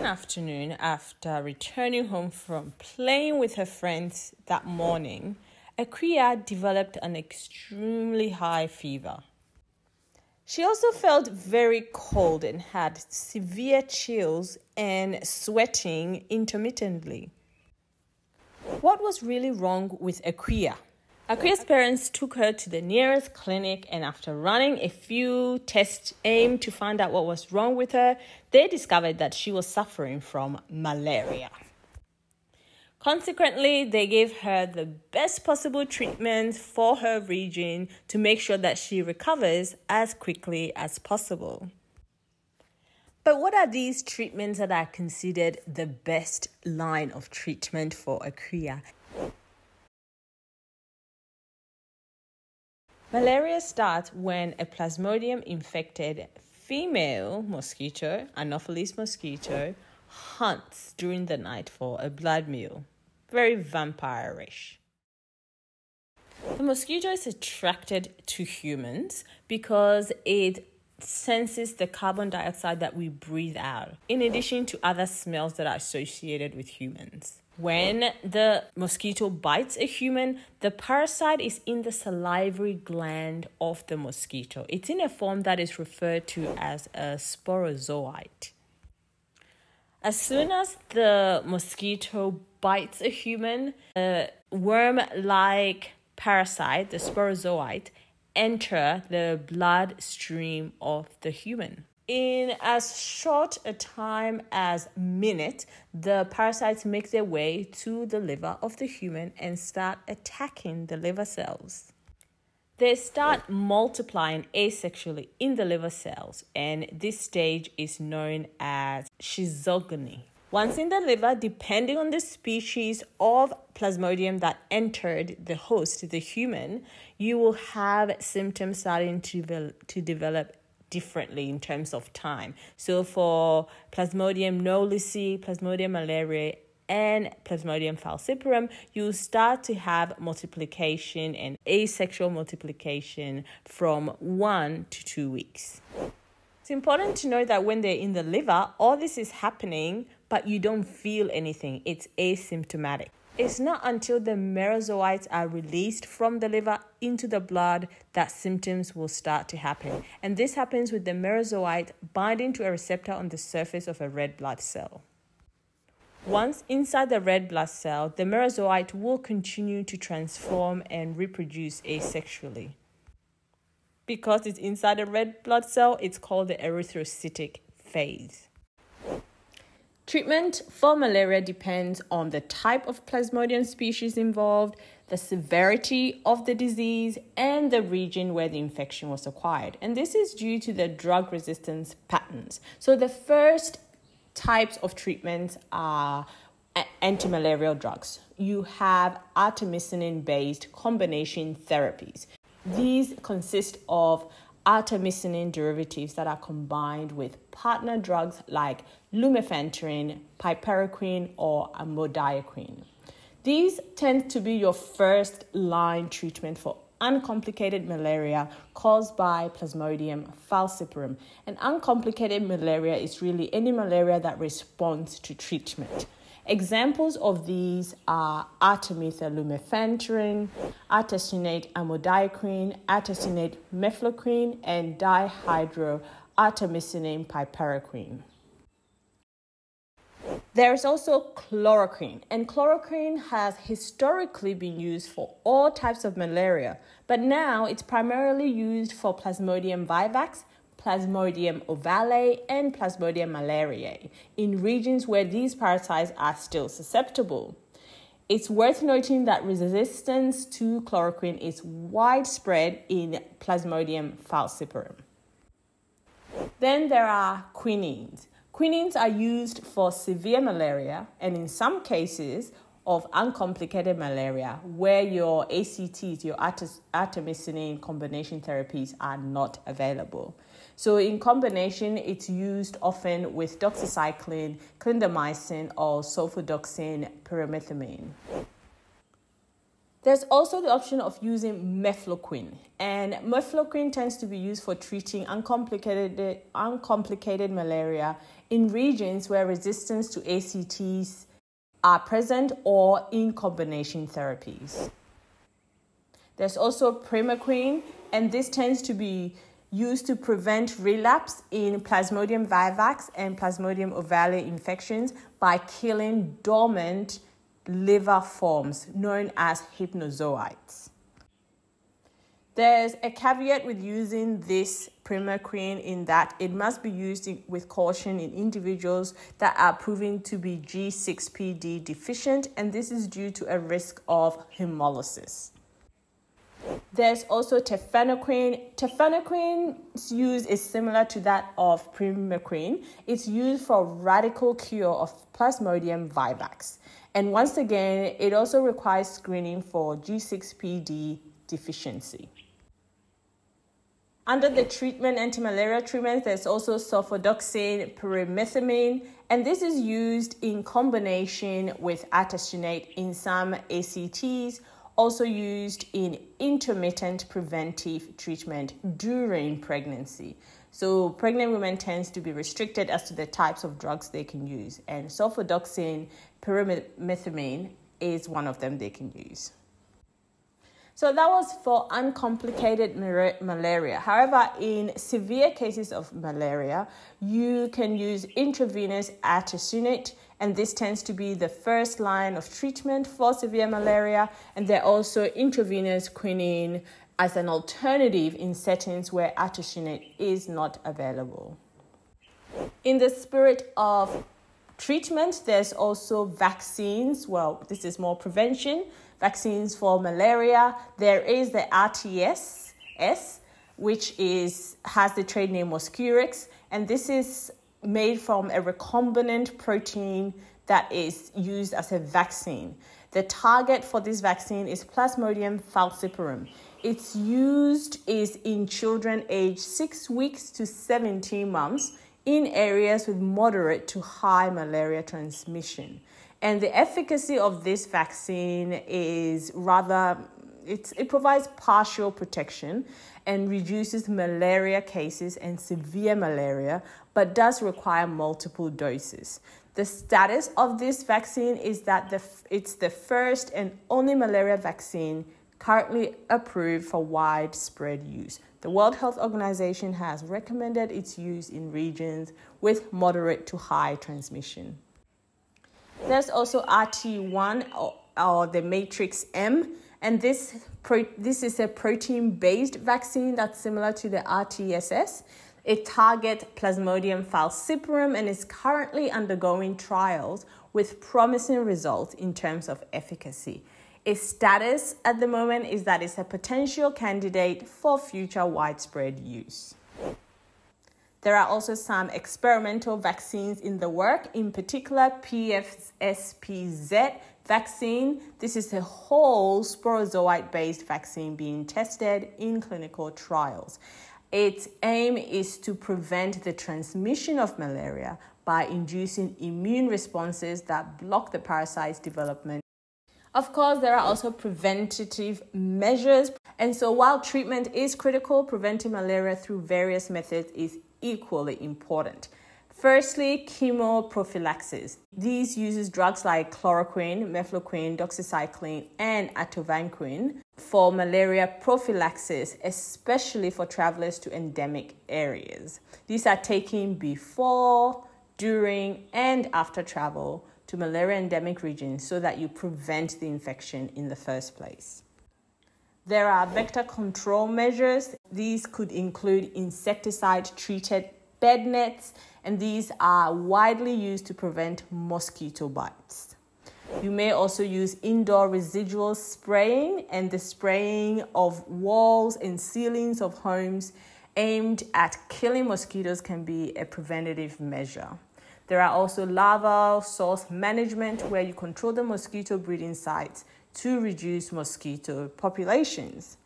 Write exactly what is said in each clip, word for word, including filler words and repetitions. One afternoon, after returning home from playing with her friends that morning, Akria developed an extremely high fever. She also felt very cold and had severe chills and sweating intermittently. What was really wrong with Akria? Akria's parents took her to the nearest clinic, and after running a few tests aimed to find out what was wrong with her, they discovered that she was suffering from malaria. Consequently, they gave her the best possible treatment for her region to make sure that she recovers as quickly as possible. But what are these treatments that are considered the best line of treatment for Akria? Malaria starts when a Plasmodium-infected female mosquito, Anopheles mosquito, hunts during the night for a blood meal. Very vampire-ish. The mosquito is attracted to humans because it senses the carbon dioxide that we breathe out, in addition to other smells that are associated with humans. When the mosquito bites a human, the parasite is in the salivary gland of the mosquito. It's in a form that is referred to as a sporozoite. As soon as the mosquito bites a human, the worm-like parasite, the sporozoite, enter the bloodstream of the human. In as short a time as a minute, the parasites make their way to the liver of the human and start attacking the liver cells. They start multiplying asexually in the liver cells, and this stage is known as schizogony. Once in the liver, depending on the species of Plasmodium that entered the host, the human, you will have symptoms starting to, to develop differently in terms of time. So for Plasmodium knowlesi, Plasmodium malariae, and Plasmodium falciparum, you start to have multiplication and asexual multiplication from one to two weeks. It's important to note that when they're in the liver, all this is happening, but you don't feel anything. It's asymptomatic. It's not until the merozoites are released from the liver into the blood that symptoms will start to happen. And this happens with the merozoite binding to a receptor on the surface of a red blood cell. Once inside the red blood cell, the merozoite will continue to transform and reproduce asexually. Because it's inside a red blood cell, it's called the erythrocytic phase. Treatment for malaria depends on the type of Plasmodium species involved, the severity of the disease, and the region where the infection was acquired. And this is due to the drug resistance patterns. So the first types of treatments are antimalarial drugs. You have artemisinin-based combination therapies. These consist of artemisinin derivatives that are combined with partner drugs like lumefantrine, piperaquine, or amodiaquine. These tend to be your first-line treatment for uncomplicated malaria caused by Plasmodium falciparum. And uncomplicated malaria is really any malaria that responds to treatment. Examples of these are artemether lumefantrine, artesunate amodiaquine, artesunate mefloquine, and dihydroartemisinin piperaquine. There is also chloroquine, and chloroquine has historically been used for all types of malaria, but now it's primarily used for Plasmodium vivax, Plasmodium ovale, and Plasmodium malariae in regions where these parasites are still susceptible. It's worth noting that resistance to chloroquine is widespread in Plasmodium falciparum. Then there are quinines. Quinines are used for severe malaria and in some cases of uncomplicated malaria where your A C Ts, your artemisinin combination therapies are not available. So in combination, it's used often with doxycycline, clindamycin, or sulfadoxine pyrimethamine. There's also the option of using mefloquine, and mefloquine tends to be used for treating uncomplicated, uncomplicated malaria in regions where resistance to A C Ts are present or in combination therapies. There's also primaquine, and this tends to be used to prevent relapse in Plasmodium vivax and Plasmodium ovale infections by killing dormant liver forms known as hypnozoites. There's a caveat with using this primaquine in that it must be used with caution in individuals that are proven to be G six P D deficient, and this is due to a risk of hemolysis. There's also tafenoquine. Tafenoquine's use is similar to that of primaquine. It's used for radical cure of Plasmodium vivax. And once again, it also requires screening for G six P D deficiency. Under the treatment, anti-malaria treatments, there's also sulfadoxine pyrimethamine, and this is used in combination with artesunate in some A C Ts, also used in intermittent preventive treatment during pregnancy. So pregnant women tends to be restricted as to the types of drugs they can use, and sulfadoxine pyrimethamine is one of them they can use. So that was for uncomplicated malaria. However, in severe cases of malaria, you can use intravenous artesunate, and this tends to be the first line of treatment for severe malaria. And there are also intravenous quinine as an alternative in settings where artesunate is not available. In the spirit of treatment, there's also vaccines. Well, this is more prevention. Vaccines for malaria. There is the R T S S, which is has the trade name Mosquirix, and this is made from a recombinant protein that is used as a vaccine. The target for this vaccine is Plasmodium falciparum. Its use is in children aged six weeks to seventeen months in areas with moderate to high malaria transmission. And the efficacy of this vaccine is rather, it's, it provides partial protection and reduces malaria cases and severe malaria, but does require multiple doses. The status of this vaccine is that the, it's the first and only malaria vaccine currently approved for widespread use. The World Health Organization has recommended its use in regions with moderate to high transmission. There's also R T one or, or the matrix M, and this, pro, this is a protein-based vaccine that's similar to the R T S S. It targets Plasmodium falciparum and is currently undergoing trials with promising results in terms of efficacy. Its status at the moment is that it's a potential candidate for future widespread use. There are also some experimental vaccines in the work, in particular P F S P Z vaccine. This is a whole sporozoite-based vaccine being tested in clinical trials. Its aim is to prevent the transmission of malaria by inducing immune responses that block the parasite's development. Of course, there are also preventative measures. And so while treatment is critical, preventing malaria through various methods is equally important. Firstly, chemoprophylaxis. These uses drugs like chloroquine, mefloquine, doxycycline, and atovanquine for malaria prophylaxis, especially for travelers to endemic areas. These are taken before, during, and after travel to malaria endemic regions so that you prevent the infection in the first place. There are vector control measures. These could include insecticide-treated bed nets, and these are widely used to prevent mosquito bites. You may also use indoor residual spraying and the spraying of walls and ceilings of homes aimed at killing mosquitoes can be a preventative measure. There are also larval source management where you control the mosquito breeding sites to reduce mosquito populations.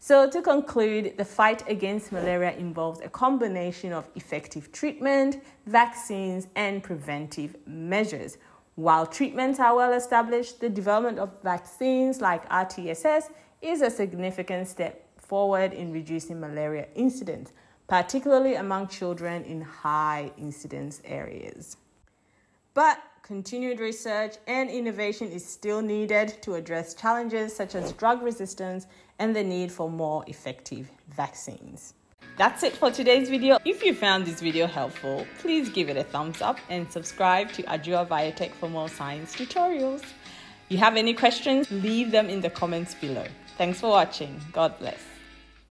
So to conclude, the fight against malaria involves a combination of effective treatment, vaccines, and preventive measures. While treatments are well established, the development of vaccines like R T S S is a significant step forward in reducing malaria incidence, particularly among children in high incidence areas. But continued research and innovation is still needed to address challenges such as drug resistance and the need for more effective vaccines. That's it for today's video. If you found this video helpful, please give it a thumbs up and subscribe to Adua Biotech for more science tutorials. If you have any questions, leave them in the comments below. Thanks for watching. God bless.